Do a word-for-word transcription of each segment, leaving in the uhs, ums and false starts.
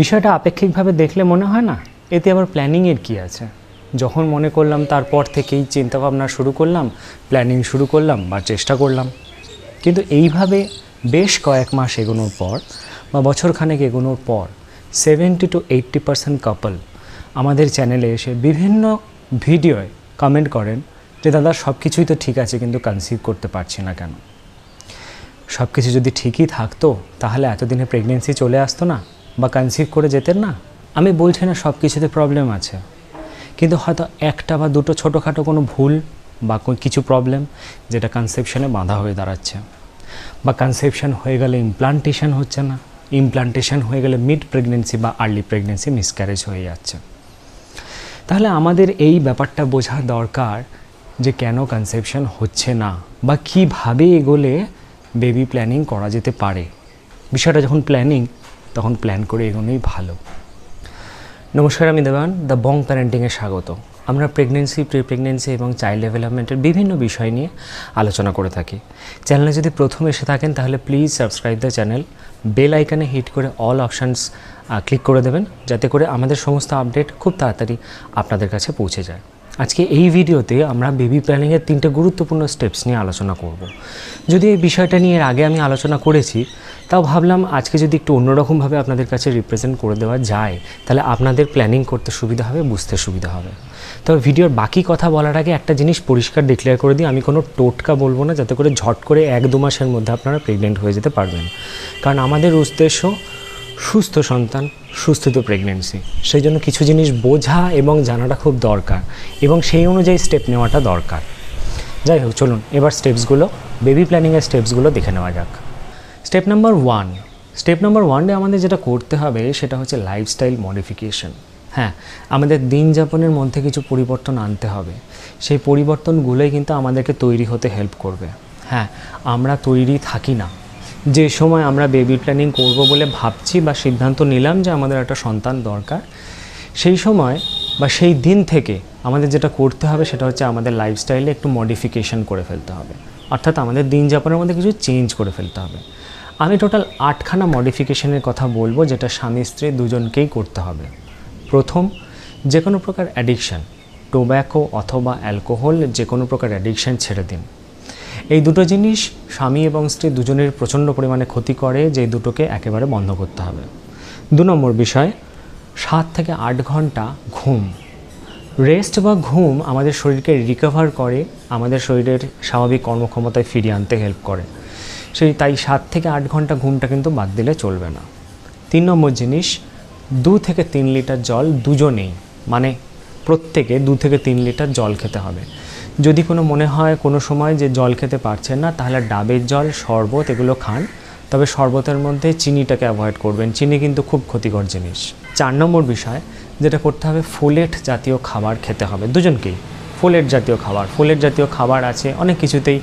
বিষয়টা আপেক্ষিকভাবে দেখলে মনে হয় না এতে আবার প্ল্যানিংয়ের কী আছে। যখন মনে করলাম তারপর থেকেই চিন্তাভাবনা শুরু করলাম, প্ল্যানিং শুরু করলাম বা চেষ্টা করলাম। কিন্তু এইভাবে বেশ কয়েক মাস এগোনোর পর বা বছরখানেক এগোনোর পর seventy to eighty percent couple আমাদের চ্যানেলে এসে বিভিন্ন ভিডিওয় কমেন্ট করেন যে দাদা সব কিছুই তো ঠিক আছে, কিন্তু কনসিভ করতে পারছি না কেন? সব কিছু যদি ঠিকই থাকতো তাহলে এতদিনে প্রেগনেন্সি চলে আসতো না বা কনসিভ করে যেতেন না। আমি বলছি না সব কিছুতে প্রবলেম আছে, কিন্তু হয়তো একটা বা দুটো ছোটোখাটো কোনো ভুল বা কিছু প্রবলেম যেটা কনসেপশনে বাঁধা হয়ে দাঁড়াচ্ছে, বা কনসেপশন হয়ে গেলে ইমপ্লান্টেশন হচ্ছে না, ইমপ্লান্টেশন হয়ে গেলে মিড প্রেগনেন্সি বা আর্লি প্রেগনেন্সি মিসক্যারেজ হয়ে যাচ্ছে। তাহলে আমাদের এই ব্যাপারটা বোঝা দরকার যে কেন কনসেপশন হচ্ছে না বা কীভাবে এগোলে বেবি প্ল্যানিং করা যেতে পারে। বিষয়টা যখন প্ল্যানিং তখন প্ল্যান করে এগোনোই ভালো। নমস্কার, আমি দেবান, দ্য বং প্যারেন্টিংয়ে স্বাগত। আমরা প্রেগনেন্সি, প্রি প্রেগনেন্সি এবং চাইল্ড ডেভেলপমেন্টের বিভিন্ন বিষয় নিয়ে আলোচনা করে থাকি। চ্যানেলে যদি প্রথম এসে থাকেন তাহলে please subscribe the channel, bell আইকনে হিট করে অল অপশানস ক্লিক করে দেবেন, যাতে করে আমাদের সমস্ত আপডেট খুব তাড়াতাড়ি আপনাদের কাছে পৌঁছে যায়। আজকে এই ভিডিওতে আমরা বেবি প্ল্যানিংয়ের তিনটে গুরুত্বপূর্ণ স্টেপস নিয়ে আলোচনা করব। যদি এই বিষয়টা নিয়ে এর আগে আমি আলোচনা করেছি, তাও ভাবলাম আজকে যদি একটু অন্যরকমভাবে আপনাদের কাছে রিপ্রেজেন্ট করে দেওয়া যায় তাহলে আপনাদের প্ল্যানিং করতে সুবিধা হবে, বুঝতে সুবিধা হবে। তবে ভিডিওর বাকি কথা বলার আগে একটা জিনিস পরিষ্কার ডিক্লেয়ার করে দিই, আমি কোনো টোটকা বলবো না, যাতে করে ঝট করে এক দু মাসের মধ্যে আপনারা প্রেগনেন্ট হয়ে যেতে পারবেন। কারণ আমাদের উদ্দেশ্য সুস্থ সন্তান, সুস্থ তো প্রেগনেন্সি। সেই জন্য কিছু জিনিস বোঝা এবং জানাটা খুব দরকার এবং সেই অনুযায়ী স্টেপ নেওয়াটা দরকার। যাই হোক, চলুন এবার স্টেপসগুলো, বেবি প্ল্যানিংয়ের স্টেপসগুলো দেখে নেওয়া যাক। Step number one step number ওয়ানে আমাদের যেটা করতে হবে সেটা হচ্ছে লাইফস্টাইল মডিফিকেশন। হ্যাঁ, আমাদের দিন যাপনের মধ্যে কিছু পরিবর্তন আনতে হবে। সেই পরিবর্তনগুলোই কিন্তু আমাদেরকে তৈরি হতে হেল্প করবে। হ্যাঁ, আমরা তৈরি থাকি না। যে সময় আমরা বেবি প্ল্যানিং করব বলে ভাবছি বা সিদ্ধান্ত নিলাম যে আমাদের একটা সন্তান দরকার, সেই সময় বা সেই দিন থেকে আমাদের যেটা করতে হবে সেটা হচ্ছে আমাদের লাইফস্টাইলে একটু মডিফিকেশন করে ফেলতে হবে, অর্থাৎ আমাদের দিন যাপনের মধ্যে কিছু চেঞ্জ করে ফেলতে হবে। আমি টোটাল আটখানা মডিফিকেশনের কথা বলবো যেটা স্বামী স্ত্রী দুজনকেই করতে হবে। প্রথম, যে কোনো প্রকার অ্যাডিকশান, টোব্যাকো অথবা অ্যালকোহল, যে কোনো প্রকার অ্যাডিকশান ছেড়ে দিন। এই দুটো জিনিস স্বামী এবং স্ত্রী দুজনের প্রচণ্ড পরিমাণে ক্ষতি করে, যে দুটোকে একেবারে বন্ধ করতে হবে। দু নম্বর বিষয়, সাত থেকে আট ঘন্টা ঘুম। রেস্ট বা ঘুম আমাদের শরীরকে রিকভার করে, আমাদের শরীরের স্বাভাবিক কর্মক্ষমতায় ফিরিয়ে আনতে হেল্প করে। সেই তাই সাত থেকে আট ঘন্টা ঘুমটা কিন্তু বাদ দিলে চলবে না। তিন নম্বর জিনিস, দু থেকে তিন লিটার জল দুজনেই, মানে প্রত্যেকে দু থেকে তিন লিটার জল খেতে হবে। যদি কোনো মনে হয় কোনো সময় যে জল খেতে পারছেন না, তাহলে ডাবের জল, শরবত এগুলো খান, তবে শরবতের মধ্যে চিনিটাকে অ্যাভয়েড করবেন। চিনি কিন্তু খুব ক্ষতিকর জিনিস। চার নম্বর বিষয় যেটা করতে হবে, ফোলেট জাতীয় খাবার খেতে হবে দুজনকেই। ফোলেট জাতীয় খাবার ফোলেট জাতীয় খাবার আছে অনেক কিছুতেই,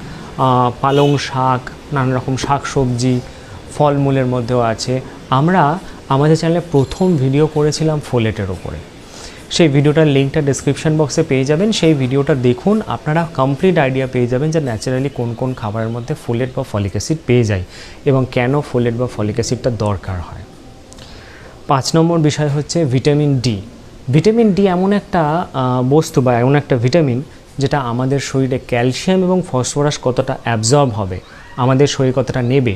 পালং শাক, নানা রকম শাক সবজি, ফলমূলের মধ্যেও আছে। আমরা আমাদের চ্যানেলে প্রথম ভিডিও করেছিলাম ফোলেটের ওপরে, সেই ভিডিওটার লিঙ্কটা ডেসক্রিপশন বক্সে পেয়ে যাবেন। সেই ভিডিওটা দেখুন, আপনারা কমপ্লিট আইডিয়া পেয়ে যাবেন যে ন্যাচারালি কোন কোন খাবারের মধ্যে ফোলেট বা ফলিক অ্যাসিড পেয়ে যায় এবং কেন ফোলেট বা ফলিক অ্যাসিডটা দরকার হয়। পাঁচ নম্বর বিষয় হচ্ছে ভিটামিন ডি। ভিটামিন ডি এমন একটা বস্তু বা এমন একটা ভিটামিন যেটা আমাদের শরীরে ক্যালসিয়াম এবং ফসফরাস কতটা অ্যাবজর্ব হবে, আমাদের শরীর কতটা নেবে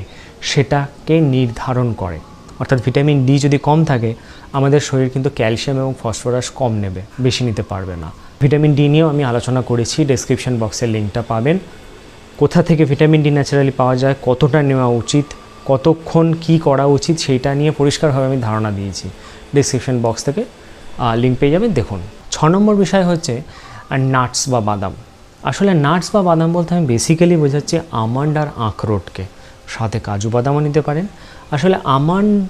সেটাকে নির্ধারণ করে। অর্থাৎ ভিটামিন ডি যদি কম থাকে আমাদের শরীর কিন্তু ক্যালসিয়াম এবং ফসফরাস কম নেবে, বেশি নিতে পারবে না। ভিটামিন ডি নিয়েও আমি আলোচনা করেছি, ডেসক্রিপশন বক্সের লিঙ্কটা পাবেন। কোথা থেকে ভিটামিন ডি ন্যাচারালি পাওয়া যায়, কতটা নেওয়া উচিত, কতক্ষণ কি করা উচিত সেইটা নিয়ে পরিষ্কারভাবে আমি ধারণা দিয়েছি। ডেসক্রিপশন বক্স থেকে লিঙ্ক পেয়ে যাবেন, দেখুন। ছ নম্বর বিষয় হচ্ছে নাটস বা বাদাম। আসলে নাটস বা বাদাম বলতে আমি বেসিক্যালি বোঝাচ্ছি আমন্ড আর আখরোটকে, সাথে কাজু বাদামও নিতে পারেন। আসলে আমন্ড,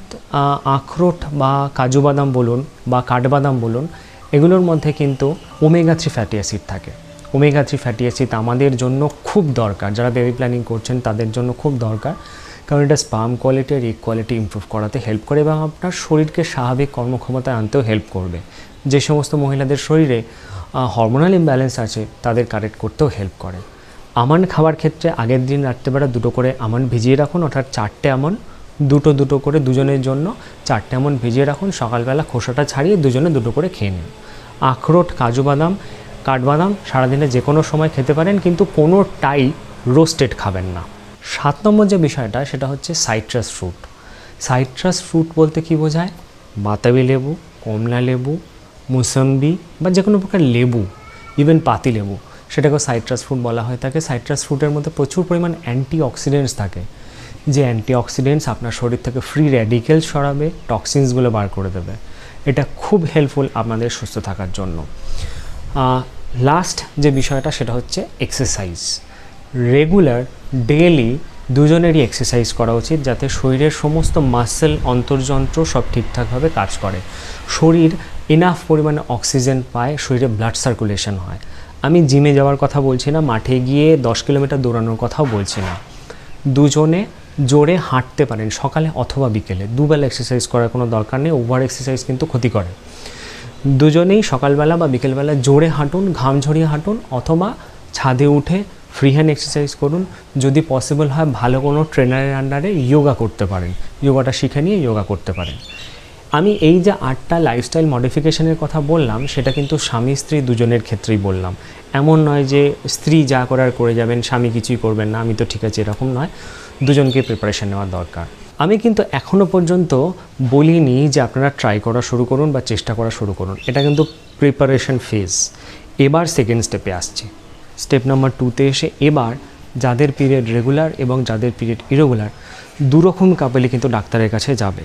আখরোট বা কাজু বাদাম বলুন বা কাঠবাদাম বলুন, এগুলোর মধ্যে কিন্তু ওমেগা থ্রি ফ্যাটি অ্যাসিড থাকে। ওমেগা থ্রি ফ্যাটি অ্যাসিড আমাদের জন্য খুব দরকার, যারা বেবি প্ল্যানিং করছেন তাদের জন্য খুব দরকার, কারণ এটা স্পার্ম কোয়ালিটি আর এগ কোয়ালিটি ইমপ্রুভ করাতে হেল্প করে এবং আপনার শরীরকে স্বাভাবিক কর্মক্ষমতায় আনতেও হেল্প করবে। যে সমস্ত মহিলাদের শরীরে হরমোনাল ইমব্যালেন্স আছে তাদের কারেক্ট করতেও হেল্প করে। আমন্ড খাওয়ার ক্ষেত্রে আগের দিন রাত্রেবেলা দুটো করে আমন্ড ভিজিয়ে রাখুন, অর্থাৎ চারটে আমন্ড दुटो दुटो करे दुजोनेर जोन्नो चारटे एमन भेजिए राखुन। सकालबेला खोसाटा छाड़िए दुजोने दुटो करे खेये निन। आखरोट, काजू बादाम, काठबादाम सारा दिने जे कोनो समय खेते पारेन, किन्तु कोनोटाई रोस्टेड खाबेन ना। सात नम्बर जो विषयटा सेटा हच्छे साइट्रास फ्रूट। साइट्रास फ्रूट बोलते कि बोझाय? बाताबी लेबू, कमला लेबू, मुसम्बी बा जे कोनो प्रकार लेबू, इवन पाती लेबू सेटाके साइट्रास फ्रूट बला हय थाके। साइट्रास फ्रूटेर मध्ये प्रचुर परिमाण एंटीअक्सिडेंट्स थाके, जे एंटीअक्सिडेंट्स आपनार शरीर थेके फ्री रैडिकल सराबे, टक्सिन्सगुलो बार करे देबे। एटा खूब हेल्पफुल आपनादेर सुस्थ थाकार जोन्नो। लास्ट जे विषयटा सेटा हच्छे एक्सारसाइज। रेगुलार डेली दुजोनेरই एक्सारसाइज करा उचित, जाते शरीरेर समस्त मासल अंतर्जंत्र सब ठीकठाक भावे काज करे, शरीर इनाफ परिमाणे अक्सिजेन पाय, शरीरे ब्लाड सार्कुलेशन हय। आमी जिमे जावार कथा बोलछि ना, माठे गिये दस किलोमीटर दौड़ानोर कथाओ बोलछि ना। दुजोने जोरे हाँटते पारेन सकाले अथवा बिकेले, दुबेला एक्सारसाइज करार कोनो दरकार नेই। ओभार एक्सारसाइज किन्तु क्षति करे। दुजोनेই सकालबेला बा बिकेलबेला जोरे हाँटुन, घाम झरिए हाँटुन, अथवा छादे उठे फ्री हैंड एक्सारसाइज करुन। जदि पसिबल हय भालो कोनो ट्रेनारेर आन्डारे योगा करते पारेन, योगाटा शिखे निये योगा करते पारेन। आमी एई जे आठटा लाइफस्टाइल मडिफिकेशनेर कथा बोललाम सेटा किन्तु स्वामी स्त्री दुजोनेर क्षेत्रेई बोललाम। एमन नय जे स्त्री जा करार करे जाबेन, स्वामी किछुई करबेन ना, आमी तो ठीक आछि एरकम नय। दुजोनके प्रिपारेशन नेওয়া दरकार। आमी किन्तु एखोनो पर्यन्तो बोलिनि जे आपनारा ट्राई करा शुरू करुन बा चेष्टा करा शुरू करुन, एटा किन्तु प्रिपारेशन फेज। एबार सेकेंड स्टेपे आसछि। स्टेप नम्बर टूते एसे एबार जादेर पिरियड रेगुलार एबं जादेर पिरियड इरेगुलार दु रकम कापेले किन्तु डाक्तारेर काछे जाबे।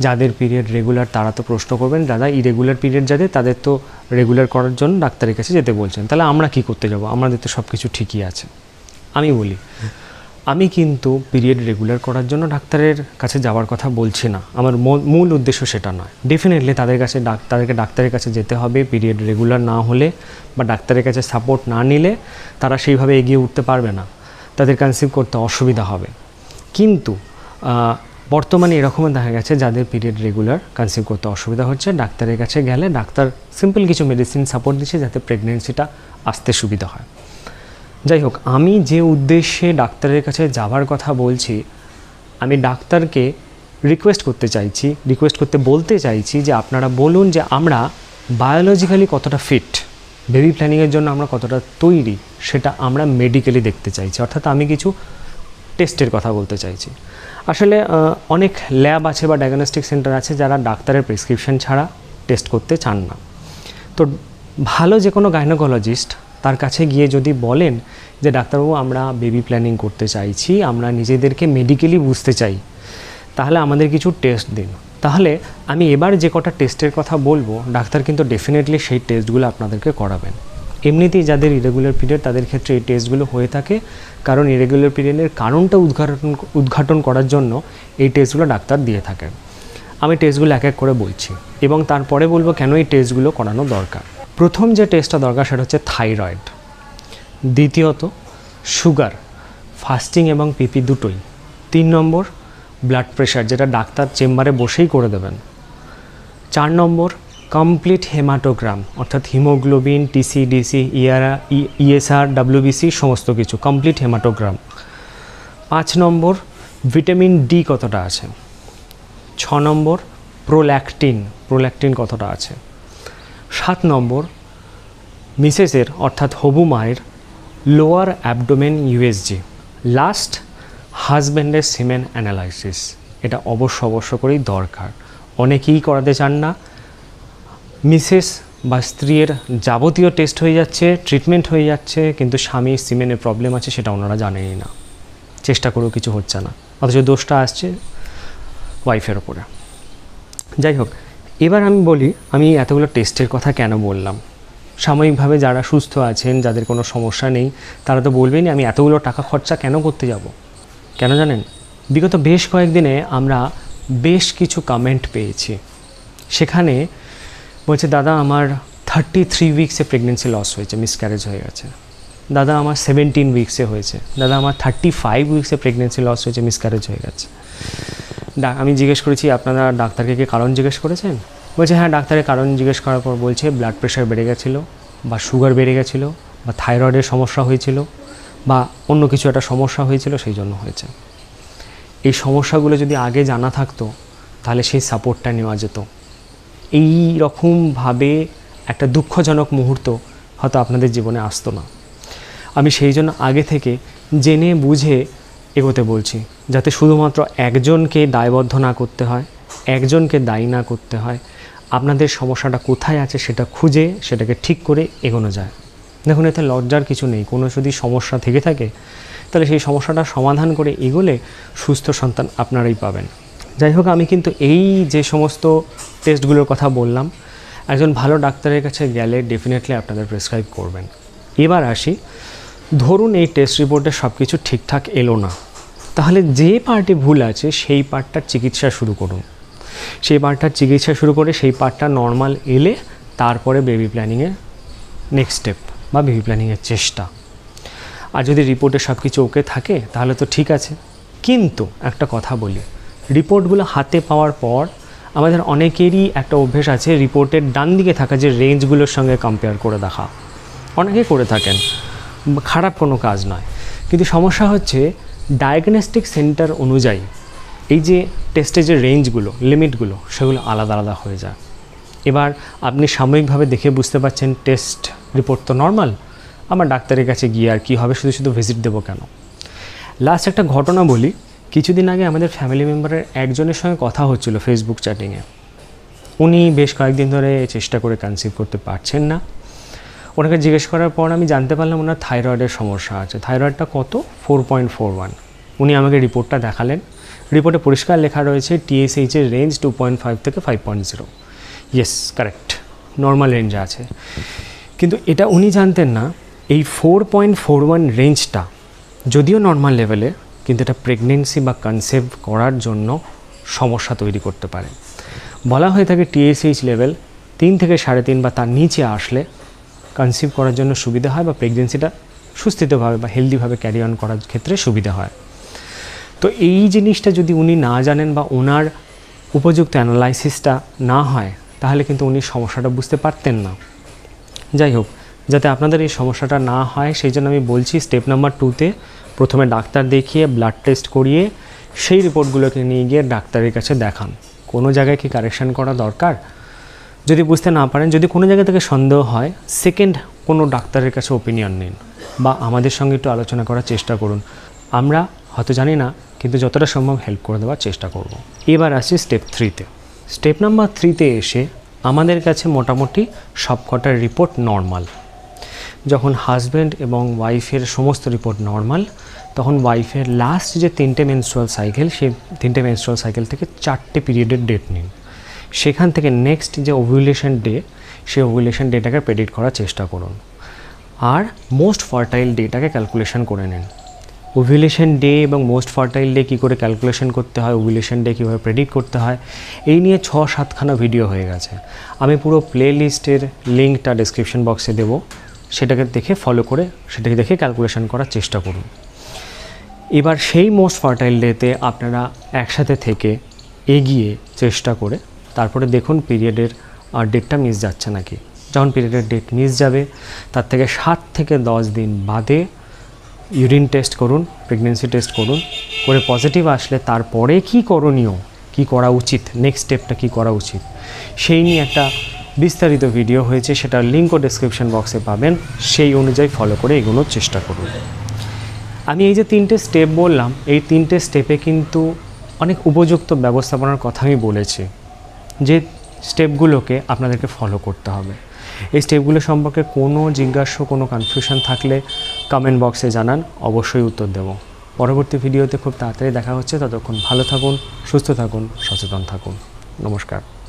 जादेर पिरियड रेगुलार तारा तो प्रश्न करबेन, दादा इरेगुलार पिरियड जादेर तादेर तो रेगुलार करार जोन्नो डाक्तारेर काछे जेते बोलछेन, ताहले आमरा कि करते जाबो, आमादेर तो सबकिछु ठीकई आछे। आमी बोली आमी किन्तु पिरियड रेगुलार करार जोन्नो डाक्तारेर काछे जावार कथा बोलछि ना, आमार मूल उद्देश्य सेटा नय। डेफिनेटली तादेर काछे डाक्तारके डाक्तारेर काछे जेते होबे, पिरियड रेगुलार ना होले बा डाक्तारेर काछे सापोर्ट ना निले तारा सेइभावे एगिये उठते पारबे ना, तादेर कनसिव करते असुविधा होबे। किन्तु बर्तमाने एरকম দেখা গেছে যাদের পিরিয়ড রেগুলার, কনসিভ করতে অসুবিধা হচ্ছে, ডাক্তারের কাছে গেলে ডাক্তার সিম্পল কিছু মেডিসিন সাপোর্ট দিচ্ছে যাতে প্রেগন্যান্সিটা আসতে সুবিধা হয়। যাই হোক, আমি যে উদ্দেশ্যে ডাক্তারের কাছে যাওয়ার কথা বলছি, আমি ডাক্তারকে রিকোয়েস্ট করতে চাইছি, রিকোয়েস্ট করতে বলতে চাইছি যে আপনারা বলুন যে আমরা বায়োলজিক্যালি কতটা ফিট, বেবি প্ল্যানিংয়ের জন্য আমরা কতটা তৈরি, সেটা আমরা মেডিকেলি দেখতে চাইছি। অর্থাৎ আমি কিছু টেস্টের কথা বলতে চাইছি। আসলে অনেক ল্যাব আছে বা ডায়াগনস্টিক সেন্টার আছে যারা ডাক্তারের প্রেসক্রিপশন ছাড়া টেস্ট করতে চান না। তো ভালো যে কোনো গাইনোকোলজিস্ট তার কাছে গিয়ে যদি বলেন যে ডাক্তারবাবু আমরা বেবি প্ল্যানিং করতে চাইছি, আমরা নিজেদেরকে মেডিকেলি বুঝতে চাই, তাহলে আমাদের কিছু টেস্ট দিন। তাহলে আমি এবার যে কটা টেস্টের কথা বলবো ডাক্তার কিন্তু ডেফিনেটলি সেই টেস্টগুলো আপনাদেরকে করাবেন। এমনিতেই যাদের ইরেগুলার পিরিয়ড তাদের ক্ষেত্রে এই টেস্টগুলো হয়ে থাকে, কারণ ইরেগুলার পিরিয়ডের কারণটা উদ্ঘাটন উদ্ঘাটন করার জন্য এই টেস্টগুলো ডাক্তার দিয়ে থাকেন। আমি টেস্টগুলো এক এক করে বলছি এবং তারপরে বলবো কেন এই টেস্টগুলো করানো দরকার। প্রথম যে টেস্টটা দরকার সেটা হচ্ছে থাইরয়েড, দ্বিতীয়ত সুগার, ফাস্টিং এবং পিপি দুটোই, তিন নম্বর ব্লাড প্রেশার যেটা ডাক্তার চেম্বারে বসেই করে দেবেন, চার নম্বর कमप्लीट हेमाटोग्राम अर्थात हिमोग्लोबिन, टीसीडीसी, ईएसआर, डब्ल्यूबीसी समस्त किछु कमप्लीट हेमाटोग्राम, पाँच नम्बर विटामिन डी कतटा आछे, छ नम्बर प्रोलैक्टिन प्रोलैक्टिन कतटा आछे, सात नम्बर मिसेसर अर्थात हबु मायेर लोअर एब्डोमेन यूएसजी, लास्ट हाजबैंडर सीमेन एनालाइसिस। एटा अवश्य अवश्य करेई दरकार, अनेकेई कराते चान ना। मिसेस बा स्त्रीर जाबतीय टेस्ट हो जाच्छे, ट्रिटमेंट हो जाच्छे, किन्तु स्वामी सीमेने प्रॉब्लेम आछे सेटा ओनारा जानेनই না, चेष्टा करेও किछु হচ্ছে না, অথচ दोषटा आसছে ওয়াইফের উপরে। যাই হোক, এবার আমি বলি আমি এতগুলো টেস্টের কথা কেন বললাম। সাময়িকভাবে যারা সুস্থ আছেন, যাদের কোনো সমস্যা নেই, তারা তো বলবেনই আমি এতগুলো টাকা খরচা কেন করতে যাব। কেন জানেন, বিগত বেশ কয়েকদিনে আমরা বেশ কিছু কমেন্ট পেয়েছি, সেখানে বলছে দাদা আমার থার্টি থ্রি উইক্সে প্রেগনেন্সি লস হয়েছে, মিসক্যারেজ হয়ে গেছে, দাদা আমার সেভেন্টিন উইক্সে হয়েছে, দাদা আমার থার্টি ফাইভ উইক্সে প্রেগনেন্সি লস হয়েছে, মিসক্যারেজ হয়ে গেছে। আমি জিজ্ঞেস করেছি আপনারা ডাক্তারকে কি কারণ জিজ্ঞেস করেছেন, বলছে হ্যাঁ ডাক্তারের কারণ জিজ্ঞেস করার পর বলছে ব্লাড প্রেশার বেড়ে গেছিলো, বা সুগার বেড়ে গেছিলো, বা থাইরয়েডের সমস্যা হয়েছিল, বা অন্য কিছু একটা সমস্যা হয়েছিল সেই জন্য হয়েছে। এই সমস্যাগুলো যদি আগে জানা থাকতো তাহলে সেই সাপোর্টটা নেওয়া যেত। এই রকমভাবে একটা দুঃখজনক মুহূর্ত হয়তো আপনাদের জীবনে আসতো না। আমি সেই জন্য আগে থেকে জেনে বুঝে এগোতে বলছি, যাতে শুধুমাত্র একজনকে দায়বদ্ধ না করতে হয়, একজনকে দায়ী না করতে হয়। আপনাদের সমস্যাটা কোথায় আছে সেটা খুঁজে সেটাকে ঠিক করে এগোনো যায়। দেখুন, এতে লজ্জার কিছু নেই। কোনো যদি সমস্যা থেকে থাকে তাহলে সেই সমস্যাটা সমাধান করে এগোলে সুস্থ সন্তান আপনারাই পাবেন। যাই হোক, আমি কিন্তু এই যে সমস্ত টেস্টগুলোর কথা বললাম একজন ভালো ডাক্তারের কাছে গেলে ডেফিনেটলি আপনাদের প্রেসক্রাইব করবেন। এবার আসি, ধরুন এই টেস্ট রিপোর্টে সব কিছু ঠিকঠাক এলো না, তাহলে যে পার্টে ভুল আছে সেই পার্টটার চিকিৎসা শুরু করুন। সেই পার্টটার চিকিৎসা শুরু করে সেই পার্টটা নর্মাল এলে তারপরে বেবি প্ল্যানিংয়ের নেক্সট স্টেপ বা বেবি প্ল্যানিংয়ের চেষ্টা। আর যদি রিপোর্টে সব কিছু ওকে থাকে তাহলে তো ঠিক আছে। কিন্তু একটা কথা বলি, রিপোর্টগুলো হাতে পাওয়ার পর আমাদের অনেকেরই একটা অভ্যেস আছে রিপোর্টের ডান দিকে থাকা যে রেঞ্জগুলোর সঙ্গে কম্পেয়ার করে দেখা, অনেকে করে থাকেন। খারাপ কোনো কাজ নয়, কিন্তু সমস্যা হচ্ছে ডায়াগনস্টিক সেন্টার অনুযায়ী এই যে টেস্টের যে রেঞ্জগুলো, লিমিটগুলো, সেগুলো আলাদা আলাদা হয়ে যায়। এবার আপনি সাময়িকভাবে দেখে বুঝতে পারছেন টেস্ট রিপোর্ট তো নর্মাল, আমার ডাক্তারের কাছে গিয়ে আর কি হবে, শুধু শুধু ভিজিট দেবো কেন। লাস্ট একটা ঘটনা বলি, কিছুদিন আগে আমাদের ফ্যামিলি মেম্বারের একজনের সঙ্গে কথা হচ্ছিল ফেসবুক চ্যাটিংয়ে। উনি বেশ কয়েকদিন ধরে চেষ্টা করে কনসিভ করতে পারছেন না। ওনাকে জিজ্ঞেস করার পর আমি জানতে পারলাম ওনার থাইরয়েডের সমস্যা আছে। থাইরয়েডটা কত? Four point four one. উনি আমাকে রিপোর্টটা দেখালেন, রিপোর্টে পরিষ্কার লেখা রয়েছে টিএসএইচের রেঞ্জ টু পয়েন্ট ফাইভ থেকে five point zero yes, correct, normal রেঞ্জে আছে। কিন্তু এটা উনি জানতেন না, এই ফোর পয়েন্ট ফোর ওয়ান রেঞ্জটা যদিও নর্মাল লেভেলে, কিন্তু এটা প্রেগনেন্সি বা কনসেপ্ট করার জন্য সমস্যা তৈরি করতে পারে। বলা হয়ে থাকে টিএসএইচ লেভেল তিন থেকে সাড়ে তিন বা তার নিচে আসলে কনসিভ করার জন্য সুবিধা হয় বা প্রেগনেন্সিটা সুস্থিতভাবে বা হেলদিভাবে ক্যারি অন করার ক্ষেত্রে সুবিধা হয়। তো এই জিনিসটা যদি উনি না জানেন বা ওনার উপযুক্ত অ্যানালাইসিসটা না হয় তাহলে কিন্তু উনি সমস্যাটা বুঝতে পারতেন না। যাই হোক, যাতে আপনাদের এই সমস্যাটা না হয় সেই জন্য আমি বলছি স্টেপ নাম্বার টুতে প্রথমে ডাক্তার দেখিয়ে ব্লাড টেস্ট করিয়ে সেই রিপোর্টগুলোকে নিয়ে গিয়ে ডাক্তারের কাছে দেখান। কোনো জায়গায় কি কারেকশান করা দরকার, যদি বুঝতে না পারেন, যদি কোনো জায়গা থেকে সন্দেহ হয় সেকেন্ড কোনো ডাক্তারের কাছে ওপিনিয়ন নিন বা আমাদের সঙ্গে একটু আলোচনা করার চেষ্টা করুন। আমরা হয়তো জানি না, কিন্তু যতটা সম্ভব হেল্প করে দেওয়ার চেষ্টা করব। এবার আসি স্টেপ থ্রিতে। স্টেপ নাম্বার থ্রিতে এসে আমাদের কাছে মোটামুটি সবকটার রিপোর্ট নর্মাল। যখন হাজব্যান্ড এবং ওয়াইফের সমস্ত রিপোর্ট নর্মাল, তখন ওয়াইফের লাস্ট যে তিনটে মেনস্ট্রুয়াল সাইকেল, সেই তিনটে মেনস্ট্রুয়াল সাইকেল থেকে চারটে পিরিয়ডের ডেট নিন। সেখান থেকে নেক্সট যে ওভুলেশন ডে, সেই ওভুলেশন ডেটাকে প্রেডিক্ট করার চেষ্টা করুন। আর মোস্ট ফার্টাইল ডেটাকে ক্যালকুলেশন করে নিন। ওভুলেশন ডে এবং মোস্ট ফার্টাইল ডে কী করে ক্যালকুলেশন করতে হয়, ওভুলেশন ডে কীভাবে প্রেডিক্ট করতে হয়, এই নিয়ে ছ সাতখানা ভিডিও হয়ে গেছে। আমি পুরো প্লে লিস্টের লিঙ্কটা ডিসক্রিপশন বক্সে দেবো, সেটাকে দেখে ফলো করে সেটাকে দেখে ক্যালকুলেশন করার চেষ্টা করুন। এবার সেই মোস্ট ফার্টাইল ডেতে আপনারা একসাথে থেকে এগিয়ে চেষ্টা করে তারপরে দেখুন পিরিয়ডের আর ডেটটা মিস যাচ্ছে নাকি। যখন পিরিয়ডের ডেট মিস যাবে তার থেকে সাত থেকে দশ দিন বাদে ইউরিন টেস্ট করুন, প্রেগনেন্সি টেস্ট করুন, করে পজিটিভ আসলে তারপরে কি করণীয়, কি করা উচিত, নেক্সট স্টেপটা কি করা উচিত, সেই নিয়ে একটা বিস্তারিত ভিডিও হয়েছে, সেটার লিঙ্কও ডেসক্রিপশন বক্সে পাবেন। সেই অনুযায়ী ফলো করে এগোনোর চেষ্টা করুন। আমি এই যে তিনটে স্টেপ বললাম, এই তিনটে স্টেপে কিন্তু অনেক উপযুক্ত ব্যবস্থাপনার কথা আমি বলেছি, যে স্টেপগুলোকে আপনাদেরকে ফলো করতে হবে। এই স্টেপগুলো সম্পর্কে কোনো জিজ্ঞাসা, কোনো কনফিউশন থাকলে কমেন্ট বক্সে জানান, অবশ্যই উত্তর দেব। পরবর্তী ভিডিওতে খুব তাড়াতাড়ি দেখা হচ্ছে। ততক্ষণ ভালো থাকুন, সুস্থ থাকুন, সচেতন থাকুন। নমস্কার।